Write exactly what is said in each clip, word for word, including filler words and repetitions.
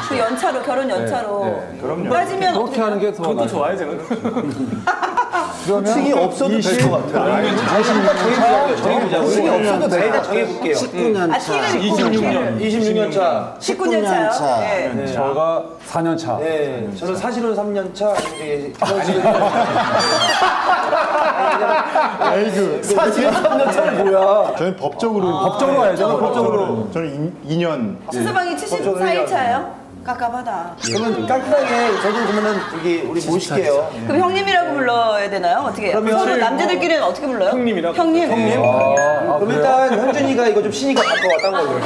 그렇죠. 그 연차로, 결혼 연차로. 네, 네. 그럼요. 빠지면 그렇게 하는 게 더 그것도 좋아요, 저는. 그러면 식이 없어도 될 것 같아요. 정해보자. 식이 없어도 될 것 같아요. 십구 년 차. 이십육 년. 이십육 년 차. 십구 년 차. 네. 저가 사 년 차. 네. 저는 사실은 삼 년 차. 아이고. 사실은 삼 년 차는 뭐야? 저는 법적으로. 법적으로 가야죠. 법적으로. 저는 이 년. 수사방이 칠십사 일 차예요? 깝깝하다. 그러면 깔끔하게 저도 그러면은 여기 우리 모실게요. 네. 그럼 형님이라고 불러야 되나요? 어떻게? 그러면 서로 남자들끼리는 어... 어떻게 불러요? 형님이라. 형님. 형님. 아, 그럼 그래요? 일단 현준이가 이거 좀 쉬니까 갖고 왔다는 걸로.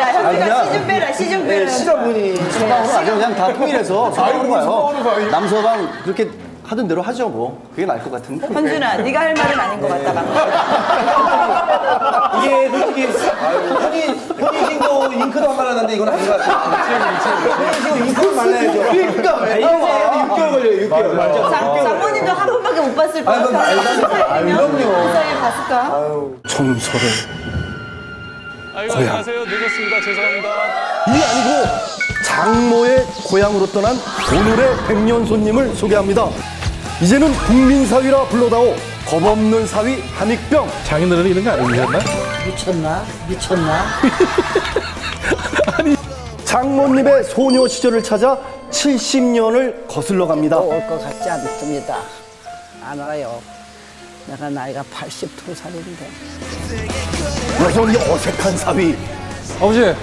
야, 현준아 시즌 빼라, 시즌 빼라. 시간분이 서방으로 아주 그냥 다 통일해서 서방으로 가요. 남서방 그렇게 하던 대로 하죠 뭐. 그게 나을 것 같은데. 현준아, 네가 할 말은 아닌 것 같다 방금. 이게 솔직히 현이 현이도 잉크도 안 말랐는데 이건 아닌 것 같아. 현이 잉크도 말라야죠. 그러니까 왜? 육 개월 걸려요. 육 개월. 맞아. 장모님도 한 번밖에 못 봤을 거야. 아 그럼요. 그 사이에 봤을까? 청소를. 아이고 안녕하세요. 늦었습니다. 죄송합니다. 이게 아니고 장모의 고향으로 떠난 오늘의 백년손님을 소개합니다. 이제는 국민사위라 불러다오 겁없는 사위 함익병. 장인어른 이런 거 안 믿었나? 미쳤나? 미쳤나? 아니 장모님의 소녀 시절을 찾아 칠십 년을 거슬러 갑니다. 올 것 같지 않습니다. 안 와요. 내가 나이가 팔십이 살인데 여전히 어색한 사위 아버지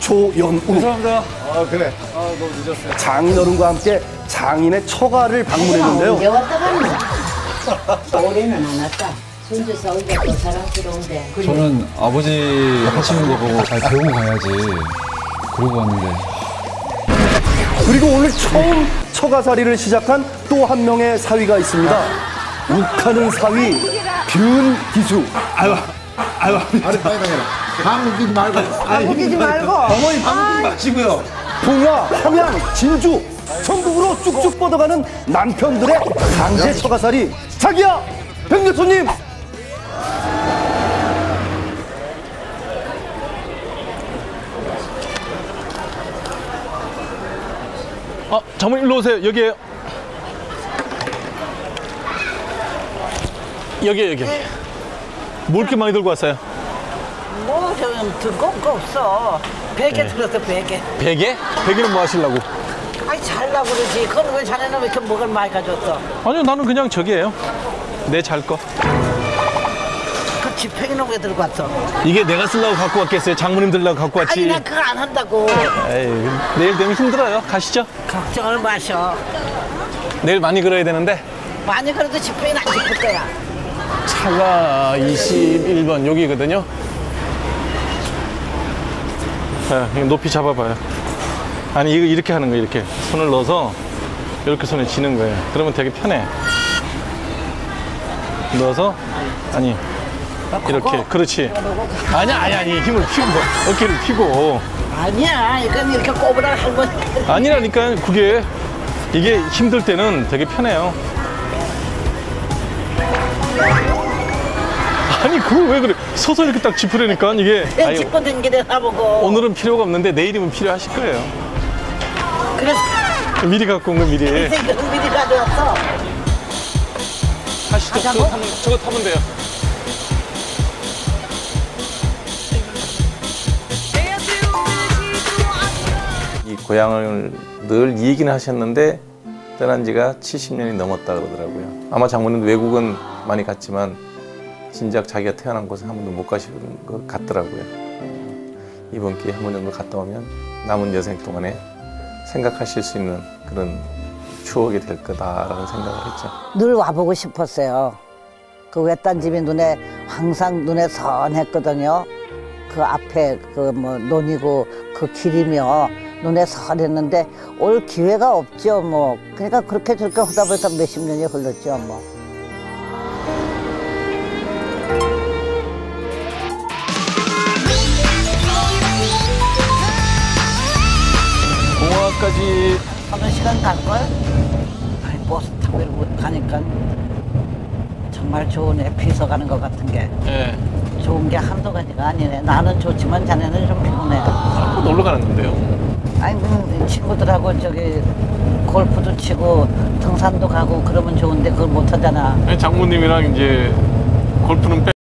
조연우. 죄송합니다. 아 그래. 아 너무 늦었어요. 장인어른과 함께 장인의 처가를 방문했는데요. 언제 왔다 갔나? 올해는 안 왔다. 손주사 오니까 더 사랑스러운데. 저는 아버지 하시는 거 보고 잘 배우고 가야지. 그러고 왔는데. 그리고 오늘 처음 처가살이를 시작한 또 한 명의 사위가 있습니다. 욱하는 사위 변기수. 아유 아유 아유. 방귀지 말고. 방귀지 말고. 어머니 방귀지 마시고요. 동화, 함양, 진주, 전국으로 쭉쭉 뻗어가는 남편들의 강제 처가살이. 자기야, 백년손님. 아, 장모님 일로 오세요. 여기에요. 여기에요, 여기. 뭘 이렇게 많이 들고 왔어요? 뭐 저는 들고 거 없어. 베개. 네. 들었어 베개. 베개? 베개는 뭐 하시려고? 아니 잘라 그러지. 그건 왜 자네는 왜 이렇게 먹을 많이 가져왔어? 아니요 나는 그냥 저기예요. 내 잘 거. 그 지팡이는 왜 들고 왔어? 이게 내가 쓰려고 갖고 왔겠어요? 장모님 들려고 갖고 왔지. 아니 난 그거 안 한다고. 에이, 내일 되면 힘들어요. 가시죠. 걱정을 마셔. 내일 많이 걸어야 되는데. 많이 걸어도 지팡이는 안 짚을 거야. 차가 이십일 번 여기거든요. 네, 높이 잡아봐요. 아니 이거 이렇게 하는 거예요. 이렇게 손을 넣어서 이렇게 손에 쥐는 거예요. 그러면 되게 편해. 넣어서 아니 이렇게. 그렇지. 아니 아니 아니 힘을 피고 어깨를 피고. 아니야 이건 이렇게 꼬부랑 한 번. 아니라니까. 그게 이게 힘들 때는 되게 편해요. 아니 그걸 왜 그래. 서서 이렇게 딱 짚으려니까 이게 짚고 댕기대 나보고. 오늘은 필요가 없는데 내일이면 필요하실 거예요. 그래 미리 갖고 온 거 미리. 인생 그런 미리 가져왔어. 다시 또 저거 타면, 저거 타면 돼요. 이 고향을 늘 이 얘기는 하셨는데 떠난 지가 칠십 년이 넘었다 그러더라고요. 아마 장모님도 외국은 많이 갔지만 진작 자기가 태어난 곳에 한 번도 못 가시는 것 같더라고요. 이번 기회에 한 번 정도 갔다 오면 남은 여생 동안에 생각하실 수 있는 그런 추억이 될 거다라는 생각을 했죠. 늘 와보고 싶었어요. 그 외딴 집이 눈에 항상 눈에 선했거든요. 그 앞에 그 뭐 논이고 그 길이며 눈에 선했는데 올 기회가 없죠 뭐. 그러니까 그렇게 저렇게 하다 보니까 몇십 년이 흘렀죠 뭐. 까지 서너 시간 갈걸? 아니, 버스 타고 못 가니까 정말 좋은 애 피서 가는 것 같은 게. 네. 좋은 게 한두 가지가 아니네. 나는 좋지만 자네는 좀 피곤해. 놀러 가는 건데요. 아이고 친구들하고 저기 골프도 치고 등산도 가고 그러면 좋은데 그걸 못 하잖아. 장모님이랑 이제 골프는 빼.